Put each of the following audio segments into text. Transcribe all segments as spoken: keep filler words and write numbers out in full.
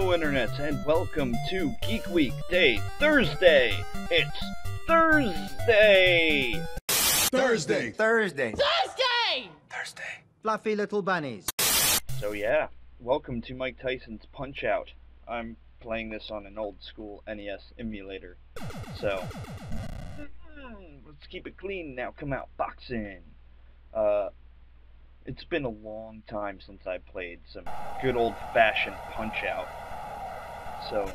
Hello, Internets, and welcome to Geek Week Day Thursday! It's Thursday! Thursday! Thursday! Thursday! Thursday! Thursday! Fluffy little bunnies. So yeah, welcome to Mike Tyson's Punch-Out. I'm playing this on an old-school N E S emulator, so... Let's keep it clean now, come out boxing! Uh... It's been a long time since I played some good old-fashioned Punch-Out, so...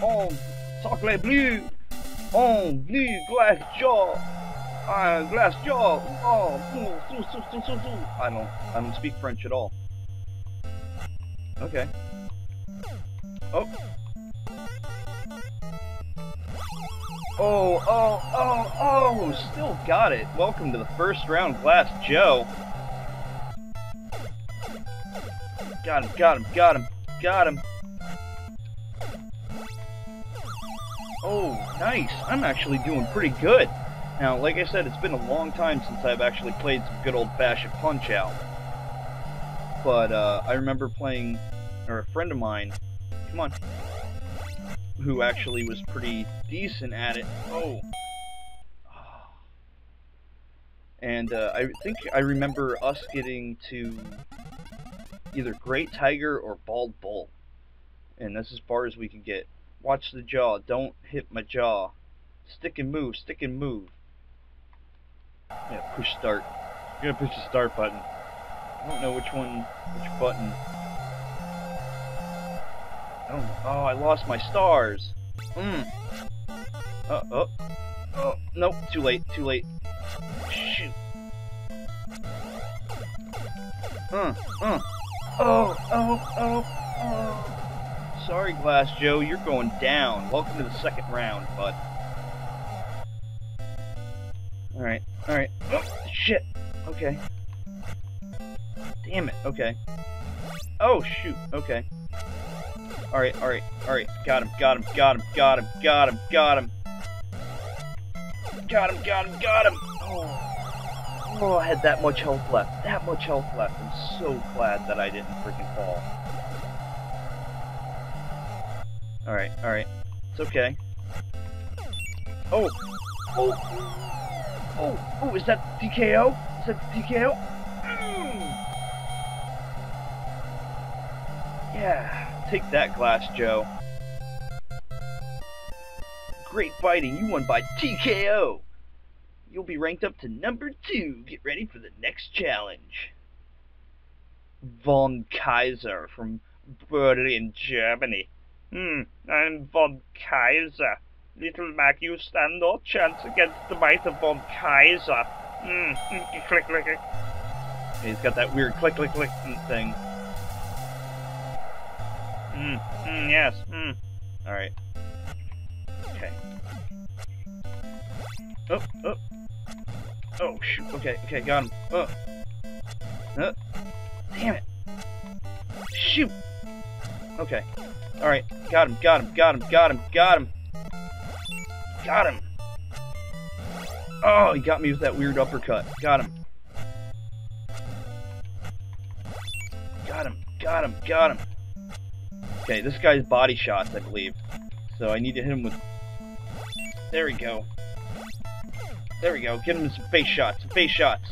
On Sacre Bleu! On Bleu Glass Joe! Uh, Glass Joe! Oh, sou, sou, sou, sou, sou. I don't... I don't speak French at all. Okay. Oh! Oh, oh, oh, oh, still got it. Welcome to the first round, Glass Joe. Got him, got him, got him, got him. Oh, nice. I'm actually doing pretty good. Now, like I said, it's been a long time since I've actually played some good old-fashioned Punch-Out. But, uh, I remember playing, or a friend of mine, come on, who actually was pretty decent at it. Oh. And uh, I think I remember us getting to either Great Tiger or Bald Bull. And that's as far as we can get. Watch the jaw, don't hit my jaw. Stick and move, stick and move. Yeah, push start. You're gonna push the start button. I don't know which one, which button. Oh, oh, I lost my stars. Mm. Uh, oh, oh, nope, too late, too late. Shoot. Uh, uh. Oh, oh, oh, oh. Sorry, Glass Joe, you're going down. Welcome to the second round, bud. Alright, alright. Oh, shit. Okay. Damn it, okay. Oh, shoot, okay. Alright, alright, alright. Got him, got him, got him, got him, got him, got him. Got him, got him, got him! Oh, oh I had that much health left. That much health left. I'm so glad that I didn't freaking fall. Alright, alright. It's okay. Oh! Oh! Oh! Oh, is that D K O? Is that D K O? Mm. Yeah. Take that, Glass Joe. Great fighting, you won by T K O! You'll be ranked up to number two. Get ready for the next challenge. Von Kaiser from Berlin, Germany. Hmm, I'm Von Kaiser. Little Mac, you stand no chance against the might of Von Kaiser. Hmm, click, click, click. He's got that weird click, click, click thing. Mm, mm, yes, mm. Alright. Okay. Oh, oh. Oh, shoot. Okay, okay, got him. Oh. Oh. Damn it. Shoot. Okay. Alright. Got him, got him, got him, got him, got him. Got him. Oh, he got me with that weird uppercut. Got him. Got him, got him, got him. Okay, this guy's body shots, I believe. So I need to hit him with... There we go. There we go. Get him some face shots. Some face shots.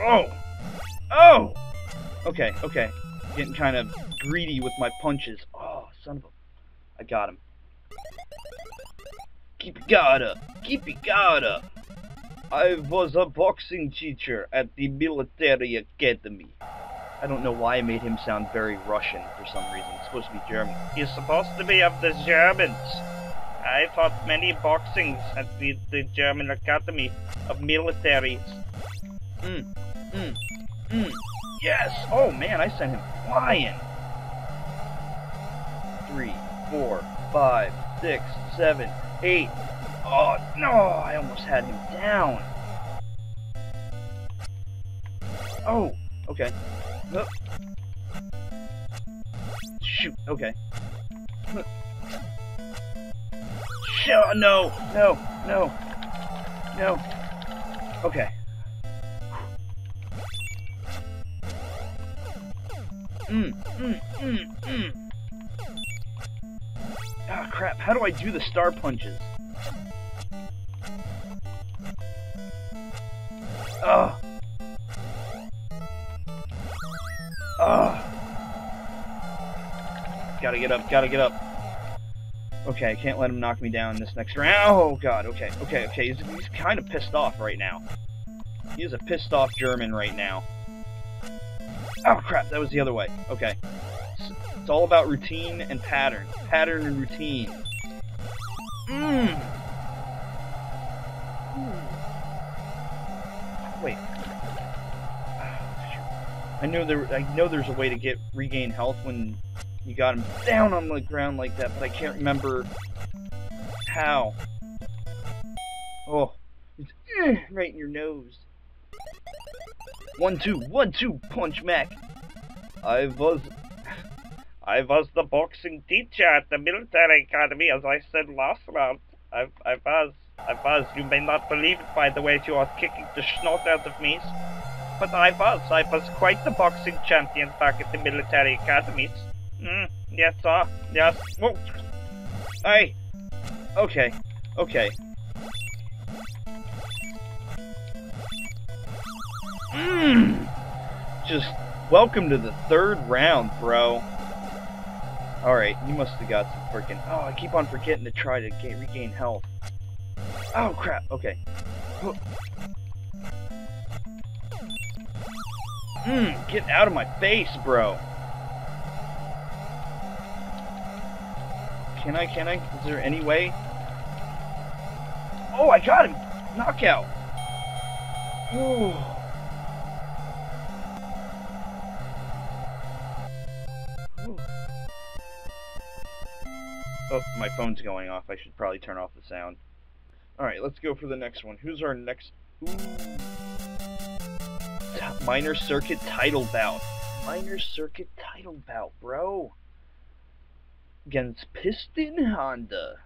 Oh! Oh! Okay, okay. Getting kind of greedy with my punches. Oh, son of a... I got him. Keep it guard up. Keep it guard up. I was a boxing teacher at the military academy. I don't know why I made him sound very Russian for some reason. It's supposed to be German. He's supposed to be of the Germans. I fought many boxings at the, the German Academy of Militaries. Mm, mm, mm. Yes! Oh man, I sent him flying! Three, four, five, six, seven, eight. Oh no, I almost had him down. Oh, okay. Oh. Shoot, okay. Shoot, no, no, no, no. Okay. mm, mm, mm, mm. Ah, crap. How do I do the star punches? Ugh. Ugh. Gotta get up, gotta get up. Okay, I can't let him knock me down this next round. Oh, God, okay, okay, okay. He's, he's kind of pissed off right now. He is a pissed off German right now. Oh, crap, that was the other way. Okay. It's, it's all about routine and pattern. Pattern and routine. Mmm. Wait. I know there. I know there's a way to get regain health when you got him down on the ground like that, but I can't remember how. Oh, it's right in your nose. One two, one two, punch Mac. I was, I was the boxing teacher at the military academy, as I said last round. I, I was. I was, you may not believe it by the way you are kicking the snot out of me, but I was, I was quite the boxing champion back at the military academies. Mm, yes, sir, yes. Whoa. Hey! Okay, okay. Mmm! Just welcome to the third round, bro. Alright, you must have got some freaking. Oh, I keep on forgetting to try to get, regain health. Oh crap, okay. Mmm, get out of my face, bro. Can I, can I? Is there any way? Oh, I got him! Knockout! Ooh. Ooh. Oh, my phone's going off. I should probably turn off the sound. Alright, let's go for the next one. Who's our next... Ooh. Minor Circuit Title Bout. Minor Circuit Title Bout, bro. Against Piston Honda.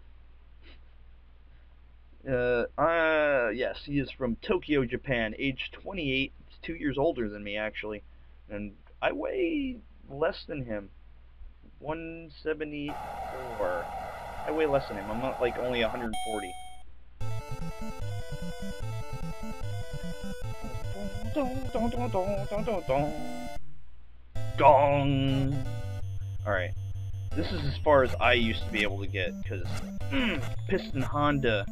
Uh, uh, yes, he is from Tokyo, Japan. Age twenty-eight. He's two years older than me, actually. And I weigh less than him. one seventy-four. I weigh less than him. I'm not, like, only one hundred forty. Dong. Alright. This is as far as I used to be able to get, because mm, Piston Honda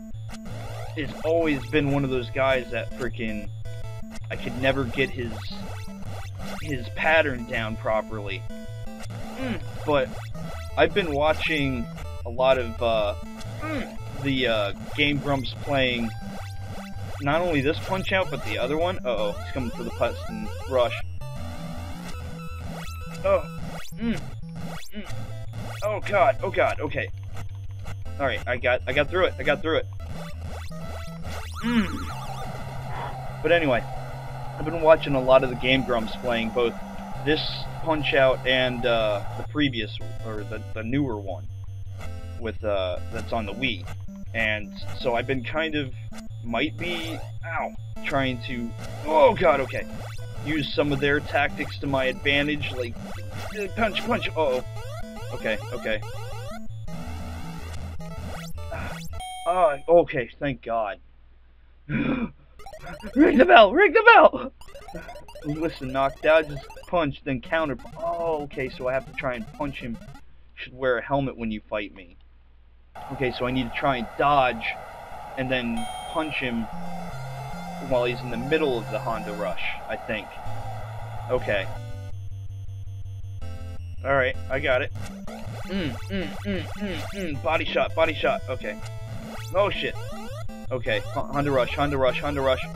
has always been one of those guys that freaking I could never get his his pattern down properly. Mm, but I've been watching a lot of uh, mm, the uh, Game Grumps playing not only this Punch-Out, but the other one. Uh-oh, he's coming for the Piston Rush. Oh. Mm. Mm. Oh god, oh god, okay. Alright, I got I got through it, I got through it. Mm. But anyway, I've been watching a lot of the Game Grumps playing both this Punch-Out and uh, the previous, or the, the newer one, with uh, that's on the Wii. And so I've been kind of, might be, ow, trying to, oh god, okay, use some of their tactics to my advantage, like, punch, punch, uh-oh, okay, okay, ah, uh, okay, thank god, ring the bell, ring the bell, listen, knock down, just punch, then counter, oh, okay, so I have to try and punch him, should wear a helmet when you fight me. Okay, so I need to try and dodge, and then punch him while he's in the middle of the Honda Rush, I think. Okay. Alright, I got it. Mm, mm, mm, mm, mm, body shot, body shot, okay. Oh shit. Okay, Honda Rush, Honda Rush, Honda Rush.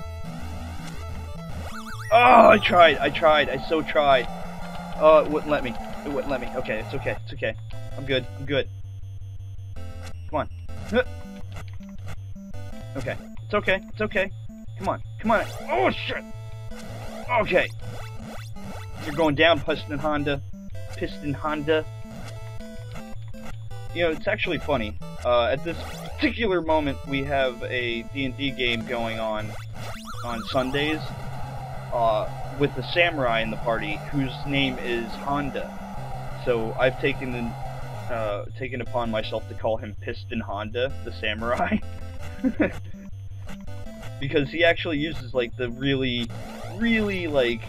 Oh, I tried, I tried, I so tried. Oh, it wouldn't let me, it wouldn't let me. Okay, it's okay, it's okay. I'm good, I'm good. Come on. Okay. It's okay. It's okay. Come on. Come on. Oh, shit! Okay. You're going down, Piston Honda. Piston Honda. You know, it's actually funny. Uh, at this particular moment, we have a D and D game going on on Sundays. Uh, with a samurai in the party whose name is Honda. So I've taken uh, taken upon myself to call him Piston Honda, the samurai. Because he actually uses, like, the really, really, like,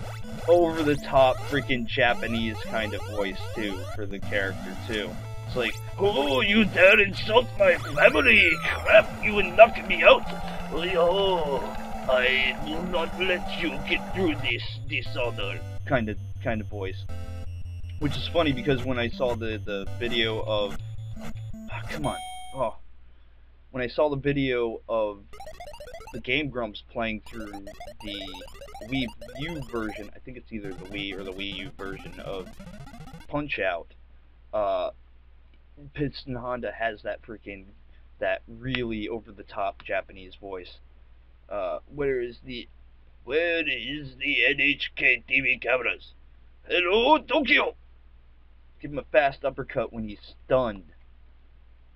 over-the-top freaking Japanese kind of voice, too, for the character, too. It's like, "Oh, you dare insult my family! Crap, you will knock me out! Oh, I will not let you get through this dishonor!" Kind of, kind of voice. Which is funny, because when I saw the, the video of... Oh, come on. Oh. When I saw the video of the Game Grumps playing through the Wii U version, I think it's either the Wii or the Wii U version of Punch-Out, uh, Piston Honda has that freaking, that really over-the-top Japanese voice. Uh, where is the, where is the N H K T V cameras? Hello, Tokyo! Give him a fast uppercut when he's stunned.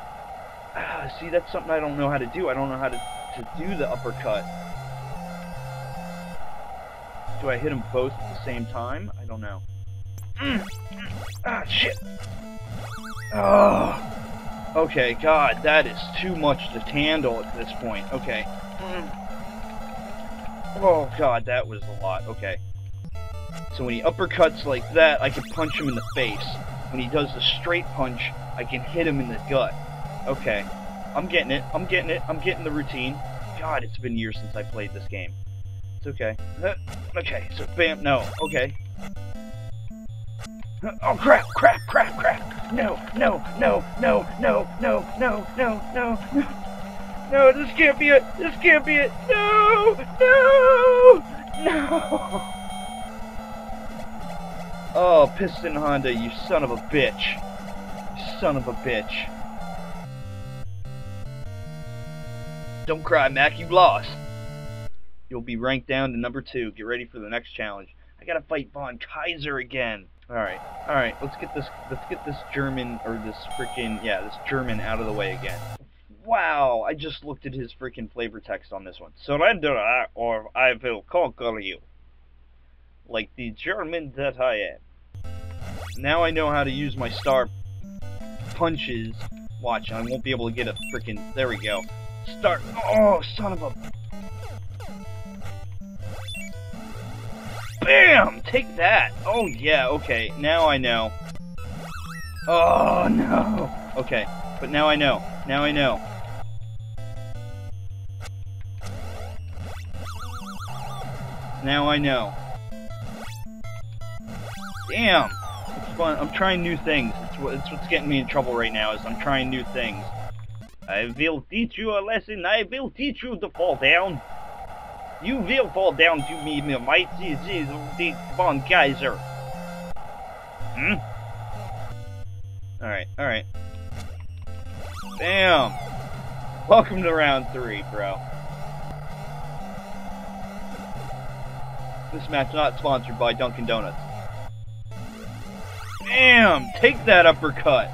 Ah, see, that's something I don't know how to do. I don't know how to... to do the uppercut. Do I hit them both at the same time? I don't know. Mm. Ah, shit. Oh. Okay, God, that is too much to handle at this point. Okay. Mm. Oh, God, that was a lot. Okay. So when he uppercuts like that, I can punch him in the face. When he does the straight punch, I can hit him in the gut. Okay. I'm getting it, I'm getting it, I'm getting the routine. God, it's been years since I played this game. It's okay. Uh, okay, so bam, no, okay. Uh, oh crap, crap, crap, crap! No, no, no, no, no, no, no, no, no, no! No, this can't be it! This can't be it! No! No! No! Oh, Piston Honda, you son of a bitch. You son of a bitch. Don't cry, Mac, you lost. You'll be ranked down to number two. Get ready for the next challenge. I gotta fight Von Kaiser again. Alright, alright, let's get this let's get this German or this freaking yeah, this German out of the way again. Wow, I just looked at his freaking flavor text on this one. Surrender or I will conquer you. Like the German that I am. Now I know how to use my star punches. Watch, I won't be able to get a freaking there we go. Start. Oh, son of a. Bam! Take that! Oh, yeah, okay. Now I know. Oh, no. Okay, but now I know. Now I know. Now I know. Damn! It's fun. I'm trying new things. It's, what, it's what's getting me in trouble right now, is I'm trying new things. I will teach you a lesson, I will teach you to fall down. You will fall down to me, my mighty Von Kaiser. Hmm? Alright, alright. Damn! Welcome to round three, bro. This match not sponsored by Dunkin' Donuts. Damn! Take that uppercut!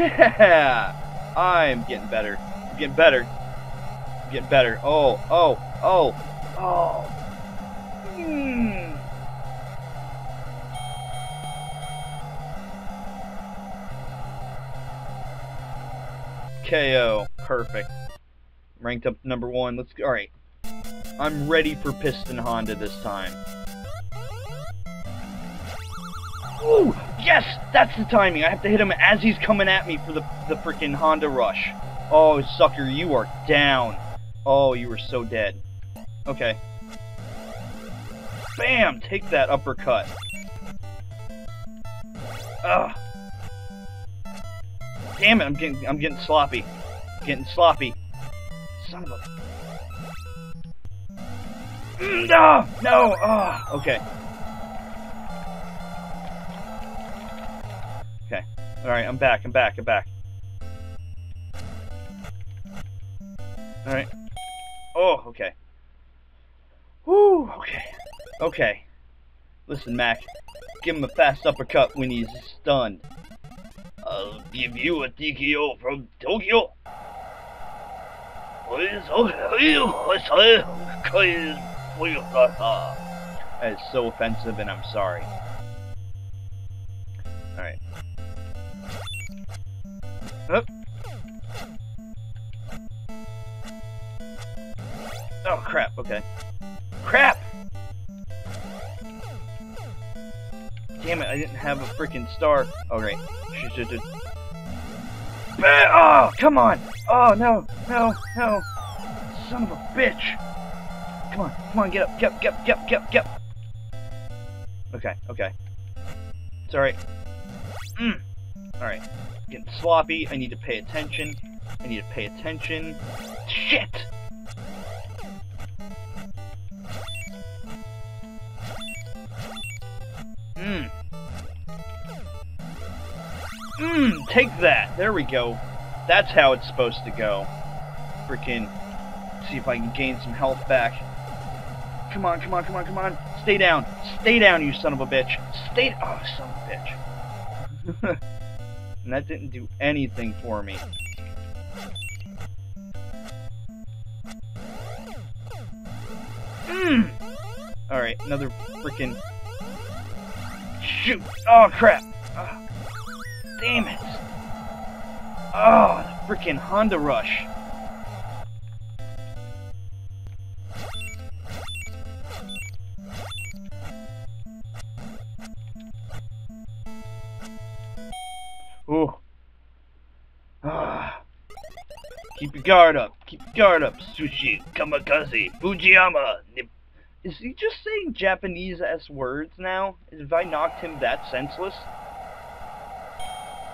Yeah! I'm getting better. I'm getting better. I'm getting better. Oh, oh, oh, oh. Mm. K O. Perfect. Ranked up number one. Let's go. Alright. I'm ready for Piston Honda this time. Ooh! Yes! That's the timing! I have to hit him as he's coming at me for the, the frickin' Honda Rush. Oh, sucker, you are down. Oh, you are so dead. Okay. Bam! Take that uppercut. Ugh. Damn it, I'm getting I'm getting sloppy. Getting sloppy. Son of a... No! No! Ah! Oh, okay. Alright, I'm back, I'm back, I'm back. Alright. Oh, okay. Woo, okay. Okay. Listen, Mac. Give him a fast uppercut when he's stunned. I'll give you a T K O from Tokyo. That is so offensive, and I'm sorry. Alright. Oh. Oh, crap. Okay. Crap! Damn it, I didn't have a freaking star. Oh, great. Oh, come on! Oh, no, no, no. Son of a bitch! Come on, come on, get up, get up, get up, get up, get up, get up. Okay, okay. It's alright. Mm. Alright. Getting sloppy. I need to pay attention. I need to pay attention. Shit! Mmm. Mmm, take that. There we go. That's how it's supposed to go. Freaking. See if I can gain some health back. Come on, come on, come on, come on. Stay down. Stay down, you son of a bitch. Stay. Oh, son of a bitch. And that didn't do anything for me. Mm. Alright, another freaking. Shoot! Oh, crap! Oh, damn it! Oh, the freaking Honda Rush! Ooh. Ah. Keep your guard up. Keep your guard up. Sushi, kamikaze, Fujiyama. Nip. Is he just saying Japanese-ass words now? Have I knocked him that senseless?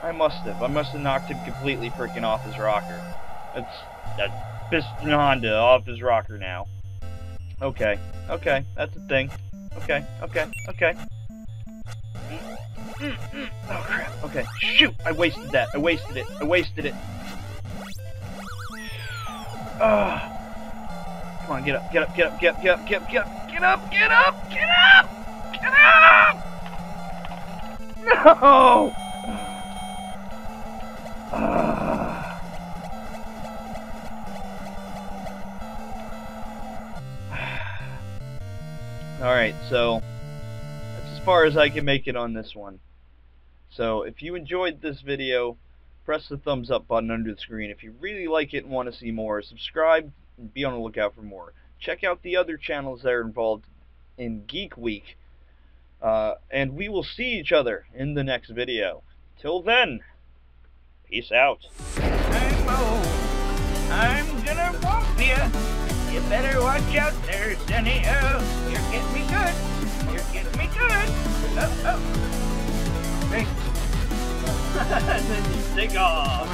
I must have. I must have knocked him completely freaking off his rocker. That's... that Piston Honda off his rocker now. Okay. Okay. That's a thing. Okay. Okay. Okay. Mm, mm. Oh crap, okay. Shoot! I wasted that. I wasted it. I wasted it. Ugh. Come on, get up, get up, get up, get up, get up, get up, get up, get up, get up, get up, get up! No! Uh. Alright, so that's as far as I can make it on this one. So, if you enjoyed this video, press the thumbs up button under the screen. If you really like it and want to see more, subscribe and be on the lookout for more. Check out the other channels that are involved in Geek Week. Uh, and we will see each other in the next video. Till then, peace out. I'm old. I'm gonna whoop you. You better watch out there, Sonny. Oh, you're getting me good. You're getting me good. Oh, oh. Hey. And then you take off.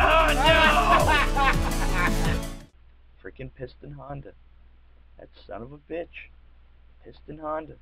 Oh no! Freaking Piston Honda. That son of a bitch. Piston Honda.